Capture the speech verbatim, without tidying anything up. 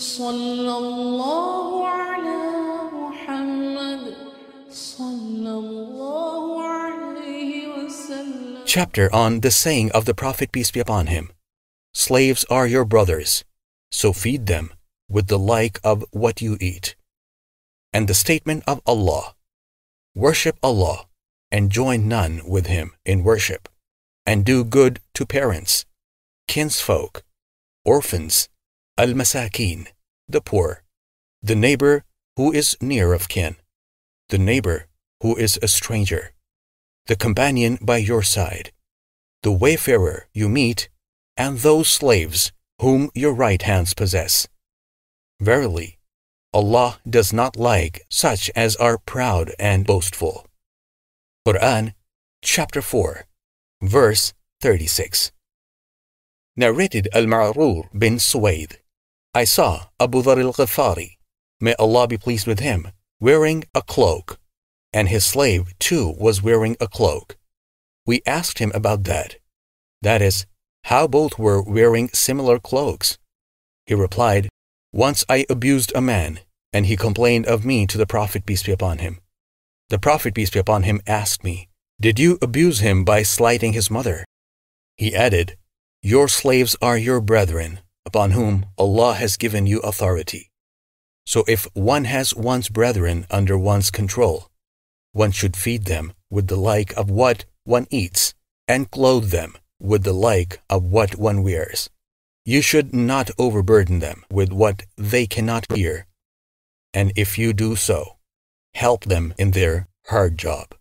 صلى الله على محمد صلى الله عليه وسلم. Chapter on the saying of the Prophet, peace be upon him, slaves are your brothers, so feed them with the like of what you eat. And the statement of Allah, worship Allah and join none with him in worship, and do good to parents, kinsfolk, orphans, Al-Masakin, the poor, the neighbor who is near of kin, the neighbor who is a stranger, the companion by your side, the wayfarer you meet, and those slaves whom your right hands possess. Verily, Allah does not like such as are proud and boastful. Quran, chapter four, verse thirty-six. Narrated Al-Ma'rur bin Suwaid, I saw Abu Dhar al Ghaffari, may Allah be pleased with him, wearing a cloak, and his slave too was wearing a cloak. We asked him about that, that is, how both were wearing similar cloaks. He replied, once I abused a man, and he complained of me to the Prophet, peace be upon him. The Prophet, peace be upon him, asked me, did you abuse him by slighting his mother? He added, your slaves are your brethren, upon whom Allah has given you authority. So if one has one's brethren under one's control, one should feed them with the like of what one eats, and clothe them with the like of what one wears. You should not overburden them with what they cannot bear, and if you do so, help them in their hard job.